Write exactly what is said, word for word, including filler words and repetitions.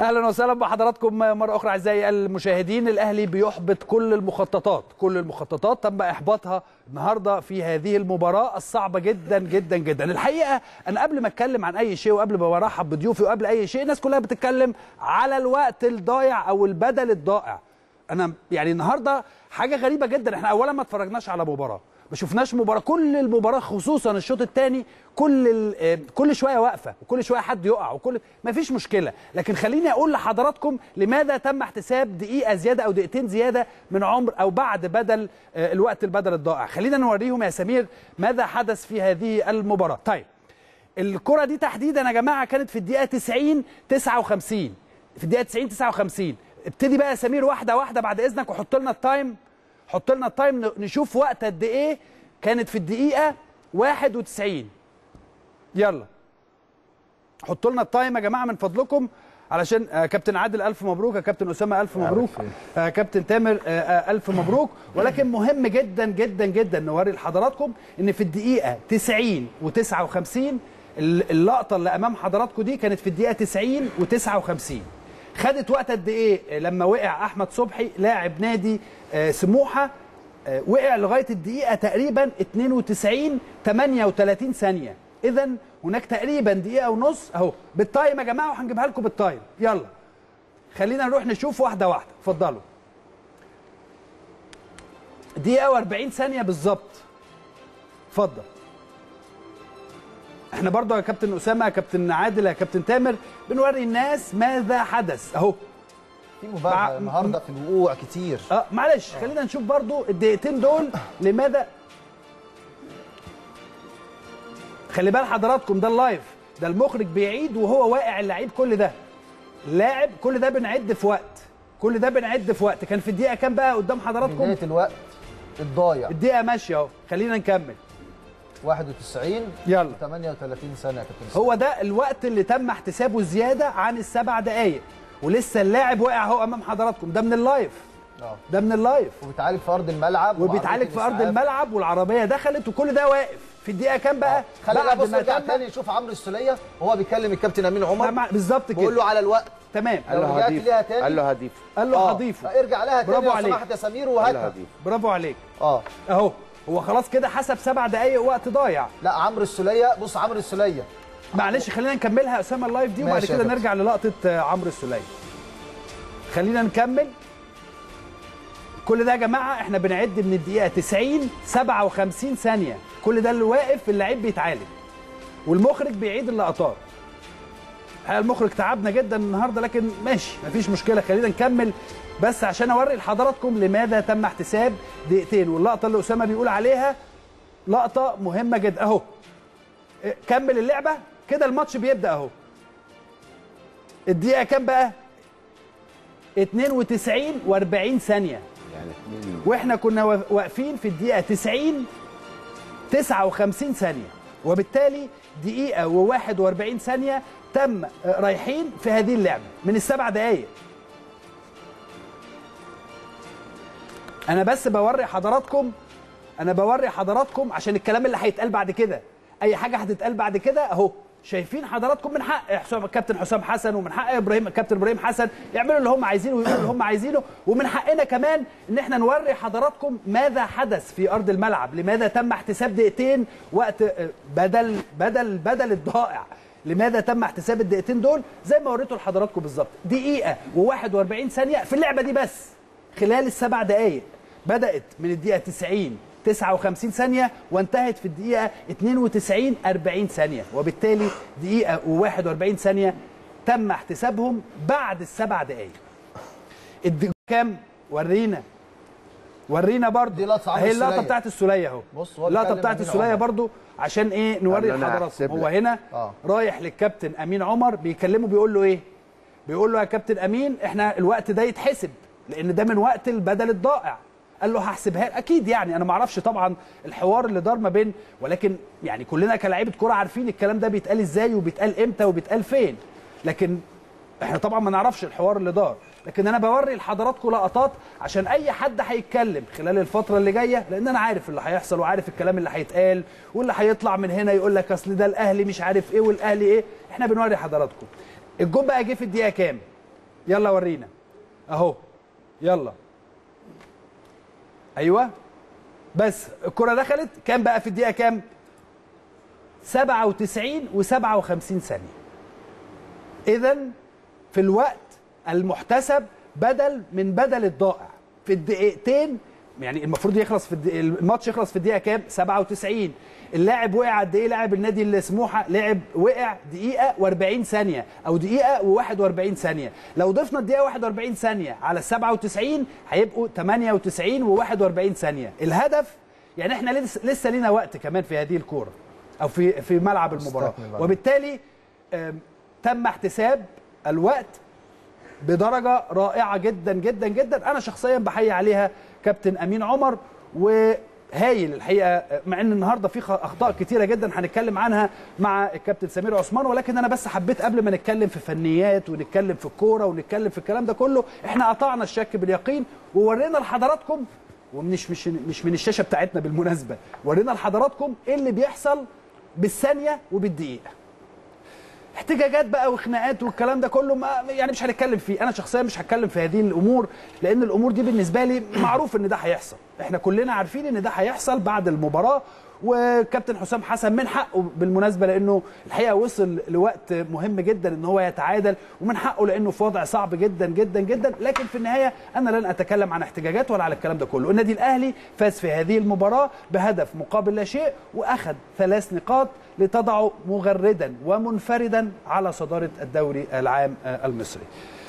اهلا وسهلا بحضراتكم مره اخرى اعزائي المشاهدين. الاهلي بيحبط كل المخططات، كل المخططات تم احباطها النهارده في هذه المباراه الصعبه جدا جدا جدا. الحقيقه انا قبل ما اتكلم عن اي شيء وقبل ما ارحب بضيوفي وقبل اي شيء، الناس كلها بتتكلم على الوقت الضايع او البدل الضائع. انا يعني النهارده حاجه غريبه جدا، احنا اولا ما اتفرجناش على مباراه، ما شفناش مباراه، كل المباراه خصوصا الشوط الثاني كل كل شويه واقفه وكل شويه حد يقع وكل ما فيش مشكله. لكن خليني اقول لحضراتكم لماذا تم احتساب دقيقه زياده او دقيقتين زياده من عمر او بعد بدل الوقت البدل الضائع. خلينا نوريهم يا سمير ماذا حدث في هذه المباراه. طيب الكره دي تحديدا يا جماعه كانت في الدقيقه تسعين تسعة وخمسين، في الدقيقه تسعين تسعة وخمسين. ابتدي بقى يا سمير واحده واحده بعد اذنك وحط لنا التايم، حط لنا التايم نشوف وقت قد ايه كانت في الدقيقه واحد وتسعين. يلا حطوا لنا التايم يا جماعه من فضلكم، علشان آه كابتن عادل الف مبروك، يا كابتن اسامه الف مبروك، آه كابتن تامر آه الف مبروك. ولكن مهم جدا جدا جدا نوري لحضراتكم ان في الدقيقه تسعين وتسعة وخمسين اللقطه اللي امام حضراتكم دي كانت في الدقيقه تسعين وتسعة وخمسين. خدت وقت قد ايه لما وقع احمد صبحي لاعب نادي آه سموحه؟ آه وقع لغايه الدقيقه تقريبا اتنين وتسعين تمانية وتلاتين ثانيه. اذا هناك تقريبا دقيقه ونص اهو بالتايم يا جماعه، وهنجيبها لكم بالتايم. يلا خلينا نروح نشوف واحده واحده، اتفضلوا. دقيقه واربعين ثانيه بالظبط. اتفضل. احنا برضه يا كابتن اسامه يا كابتن عادل يا كابتن تامر بنوري الناس ماذا حدث اهو. في مبالغه النهارده في الوقوع كتير. اه معلش أه. خلينا نشوف برضه الدقيقتين دول لماذا. خلي بال حضراتكم ده اللايف، ده المخرج بيعيد وهو واقع اللعيب، كل ده لاعب، كل ده بنعد في وقت، كل ده بنعد في وقت. كان في الدقيقه كام بقى قدام حضراتكم؟ بدايه الوقت الضايع، الدقيقه ماشيه اهو. خلينا نكمل. واحد وتسعين يلا تمانية وتلاتين ثانيه يا كابتن، هو ده الوقت اللي تم احتسابه زياده عن السبع دقائق، ولسه اللاعب واقع اهو امام حضراتكم. ده من اللايف، اه ده من اللايف، وبيتعالج في ارض الملعب، وبيتعالج في ارض الملعب، والعربيه دخلت، وكل ده واقف في الدقيقه كام بقى؟ خلينا نبص نرجع تاني نشوف عمرو السوليه وهو بيكلم الكابتن امين عمر بالظبط كده، بيقول له على الوقت تمام، قال له هضيفه، قال له هضيفه، قال له هضيفه، ارجع لها تاني لو سمحت يا سمير وهاتها. برافو عليك. اه اهو هو خلاص كده حسب سبع دقايق وقت ضايع. لا عمرو السوليه، بص عمرو السوليه، معلش خلينا نكملها اسامه اللايف دي وبعد كده نرجع للقطه عمرو السوليه. خلينا نكمل. كل ده يا جماعه احنا بنعد من الدقيقه تسعين سبعة وخمسين ثانيه، كل ده اللي واقف اللعيب بيتعالج والمخرج بيعيد اللقطات. المخرج تعبنا جدا النهارده لكن ماشي مفيش مشكله، خلينا نكمل بس عشان اوري لحضراتكم لماذا تم احتساب دقيقتين. واللقطه اللي اسامه بيقول عليها لقطه مهمه جدا اهو. كمل اللعبه كده، الماتش بيبدا اهو. الدقيقه كام بقى؟ اتنين وتسعين واربعين ثانيه، واحنا كنا واقفين في الدقيقه تسعين تسعة وخمسين ثانيه، وبالتالي دقيقه وواحد واربعين ثانيه تم رايحين في هذه اللعبه من السبع دقائق. انا بس بوري حضراتكم، انا بوري حضراتكم عشان الكلام اللي هيتقال بعد كده، اي حاجه هتتقال بعد كده اهو شايفين حضراتكم. من حق حسام كابتن حسام حسن، ومن حق ابراهيم كابتن ابراهيم حسن يعملوا اللي هم عايزينه ويقولوا اللي هم عايزينه، ومن حقنا كمان ان احنا نوري حضراتكم ماذا حدث في ارض الملعب، لماذا تم احتساب دقيقتين وقت بدل بدل بدل الضائع، لماذا تم احتساب الدقيقتين دول زي ما وريته لحضراتكم بالظبط. دقيقه وواحد واربعين ثانيه في اللعبه دي بس خلال السبع دقائق، بدأت من الدقيقة تسعين تسعة وخمسين ثانية وانتهت في الدقيقة اتنين وتسعين اربعين ثانية، وبالتالي دقيقة وواحد واربعين ثانية تم احتسابهم بعد السبع دقايق. الدقيقة كام؟ ورينا ورينا برضه اهي اللقطة بتاعت السولية اهو، اللقطة بتاعت السولية برضه عشان ايه نوري لحضراتكم. هو هنا آه. رايح للكابتن أمين عمر بيكلمه، بيقول له ايه؟ بيقول له يا كابتن أمين احنا الوقت ده يتحسب لأن ده من وقت البدل الضائع. قال له هحسبها لك اكيد، يعني انا ما اعرفش طبعا الحوار اللي دار ما بين، ولكن يعني كلنا كلاعيبه كوره عارفين الكلام ده بيتقال ازاي وبيتقال امتى وبيتقال فين، لكن احنا طبعا ما نعرفش الحوار اللي دار. لكن انا بوري لحضراتكم لقطات عشان اي حد هيتكلم خلال الفتره اللي جايه، لان انا عارف اللي هيحصل وعارف الكلام اللي هيتقال واللي هيطلع من هنا يقول لك اصل ده الاهلي مش عارف ايه والاهلي ايه. احنا بنوري حضراتكم الجون بقى جه في الدقيقه كام؟ يلا ورينا اهو، يلا ايوه. بس الكره دخلت كام بقى في الدقيقه كام؟ سبعة وتسعين وسبعة وخمسين ثانية. اذا في الوقت المحتسب بدل من بدل الضائع في الدقيقتين، يعني المفروض يخلص في الدقيق... الماتش يخلص في الدقيقه كام؟ سبعة وتسعين. اللاعب وقع قد ايه؟ لاعب النادي اللي سموحه لاعب وقع دقيقه وأربعين ثانيه او دقيقه وواحد وأربعين ثانيه. لو ضفنا الدقيقه واحد وأربعين ثانيه على ال سبعة وتسعين هيبقوا ثمانية وتسعين وواحد وأربعين ثانيه. الهدف يعني احنا لسه, لسه لينا وقت كمان في هذه الكوره او في في ملعب المباراه، وبالتالي تم احتساب الوقت بدرجه رائعه جدا جدا جدا. انا شخصيا بحيي عليها كابتن امين عمر وهايل الحقيقه، مع ان النهارده في اخطاء كتيره جدا هنتكلم عنها مع الكابتن سمير عثمان، ولكن انا بس حبيت قبل ما نتكلم في فنيات ونتكلم في الكوره ونتكلم في الكلام ده كله، احنا قطعنا الشك باليقين وورينا لحضراتكم، ومش مش مش من الشاشه بتاعتنا بالمناسبه، ورينا لحضراتكم ايه اللي بيحصل بالثانيه وبالدقيقه. احتجاجات بقى وخناقات والكلام ده كله ما يعني مش هنتكلم فيه، انا شخصيا مش هتكلم في هذه الامور، لان الامور دي بالنسبه لي معروف ان ده هيحصل، احنا كلنا عارفين ان ده هيحصل بعد المباراه. وكابتن حسام حسن من حقه بالمناسبه، لانه الحقيقه وصل لوقت مهم جدا ان هو يتعادل، ومن حقه لانه في وضع صعب جدا جدا جدا. لكن في النهايه انا لن اتكلم عن احتجاجات ولا على الكلام ده كله. النادي الاهلي فاز في هذه المباراه بهدف مقابل لا شيء، واخذ ثلاث نقاط لتضعه مغردا ومنفردا على صداره الدوري العام المصري.